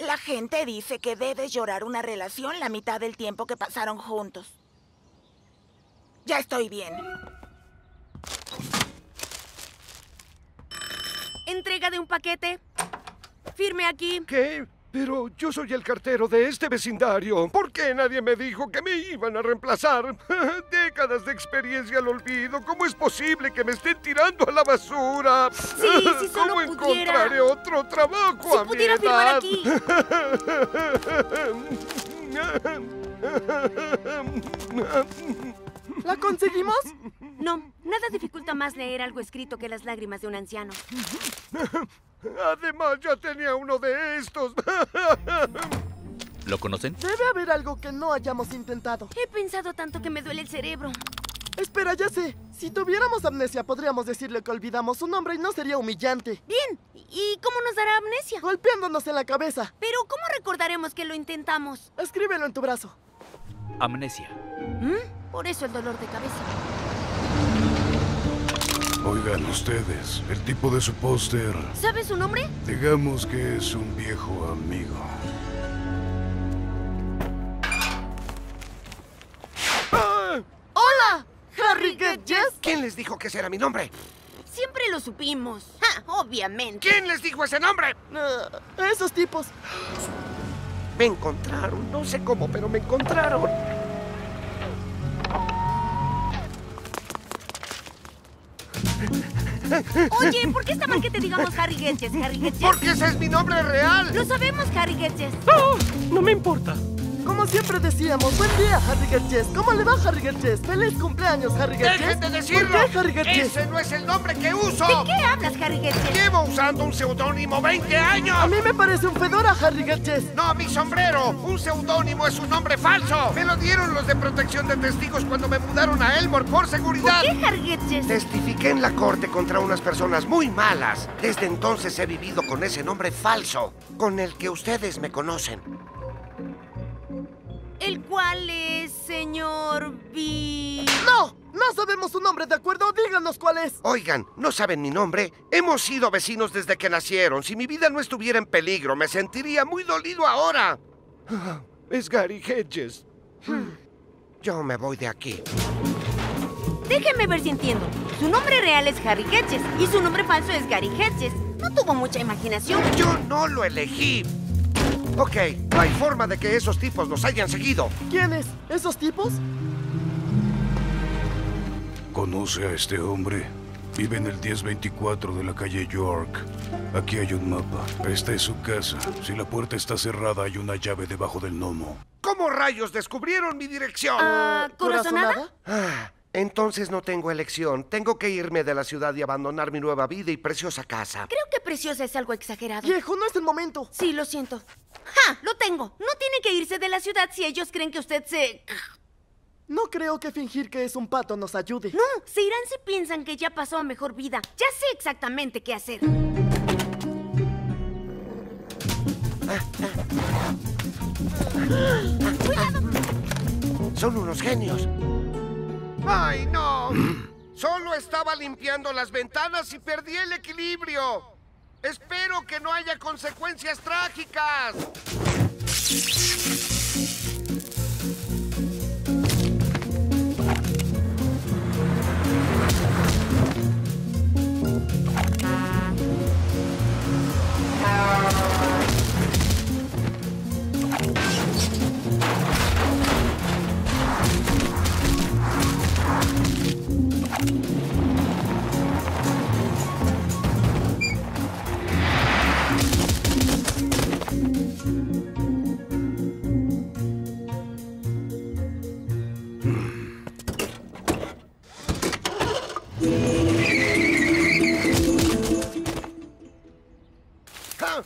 La gente dice que debes llorar una relación la mitad del tiempo que pasaron juntos. Ya estoy bien. Entrega de un paquete. Firme aquí. ¿Qué? Pero yo soy el cartero de este vecindario. ¿Por qué nadie me dijo que me iban a reemplazar? Décadas de experiencia al olvido. ¿Cómo es posible que me estén tirando a la basura? Sí, si solo ¿cómo encontraré otro trabajo a mi edad? Si pudiera firmar aquí. ¿La conseguimos? No, nada dificulta más leer algo escrito que las lágrimas de un anciano. Además, ya tenía uno de estos. ¿Lo conocen? Debe haber algo que no hayamos intentado. He pensado tanto que me duele el cerebro. Espera, ya sé. Si tuviéramos amnesia, podríamos decirle que olvidamos su nombre y no sería humillante. Bien. ¿Y cómo nos dará amnesia? Golpeándonos en la cabeza. Pero, ¿cómo recordaremos que lo intentamos? Escríbelo en tu brazo. Amnesia. ¿Mm? Por eso el dolor de cabeza. Oigan ustedes, el tipo de su póster... ¿Sabe su nombre? Digamos que es un viejo amigo. ¡Ah! ¡Hola! ¿Harry Gadges? ¿Quién les dijo que ese era mi nombre? Siempre lo supimos. ¡Ja! Obviamente. ¿Quién les dijo ese nombre? Esos tipos. Me encontraron. No sé cómo, pero me encontraron. Oye, ¿por qué está mal que te digamos Harry Getzes, Harry Getzes? Porque ese es mi nombre real. Lo sabemos, Harry Getzes. Oh, no me importa. Como siempre decíamos, buen día, Harry Getzes. ¿Cómo le va, Harry Getzes? ¡Feliz cumpleaños, Harry Getzes! ¡Dejen de decirlo! ¿Por qué, Harry Getzes? ¡Ese no es el nombre que uso! ¿De qué hablas, Harry Getzes? ¡Llevo usando un seudónimo 20 años! ¡A mí me parece un fedora, Harry Getzes! ¡No, mi sombrero! ¡Un seudónimo es un nombre falso! ¡Me lo dieron los de protección de testigos cuando me mudaron a Elmore por seguridad! ¿Por qué, Harry Getzes? Testifiqué en la corte contra unas personas muy malas. Desde entonces he vivido con ese nombre falso, con el que ustedes me conocen. ¿El cual es, señor B? ¡No! No sabemos su nombre, ¿de acuerdo? Díganos cuál es. Oigan, ¿no saben mi nombre? Hemos sido vecinos desde que nacieron. Si mi vida no estuviera en peligro, me sentiría muy dolido ahora. Es Gary Hedges. Yo me voy de aquí. Déjenme ver si entiendo. Su nombre real es Harry Hedges y su nombre falso es Gary Hedges. No tuvo mucha imaginación. Yo no lo elegí. Ok, no hay forma de que esos tipos nos hayan seguido. ¿Quiénes? ¿Esos tipos? ¿Conoce a este hombre? Vive en el 1024 de la calle York. Aquí hay un mapa. Esta es su casa. Si la puerta está cerrada, hay una llave debajo del gnomo. ¿Cómo rayos descubrieron mi dirección? ¿Corazonada? Entonces no tengo elección. Tengo que irme de la ciudad y abandonar mi nueva vida y preciosa casa. Creo que preciosa es algo exagerado. Viejo, no es el momento. Sí, lo siento. ¡Ja! ¡Lo tengo! No tiene que irse de la ciudad si ellos creen que usted se... No creo que fingir que es un pato nos ayude. No, se irán si piensan que ya pasó a mejor vida. Ya sé exactamente qué hacer. ¡Cuidado! Son unos genios. ¡Ay, no! Solo estaba limpiando las ventanas y perdí el equilibrio. Espero que no haya consecuencias trágicas.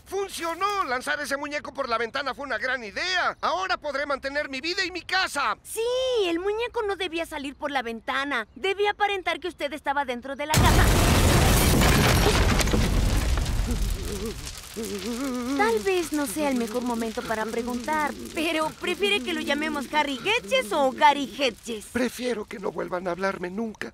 ¡Funcionó! Lanzar ese muñeco por la ventana fue una gran idea. Ahora podré mantener mi vida y mi casa. Sí, el muñeco no debía salir por la ventana. Debía aparentar que usted estaba dentro de la casa. Tal vez no sea el mejor momento para preguntar, pero ¿prefiere que lo llamemos Harry Getzes o Gary Hedges? Prefiero que no vuelvan a hablarme nunca.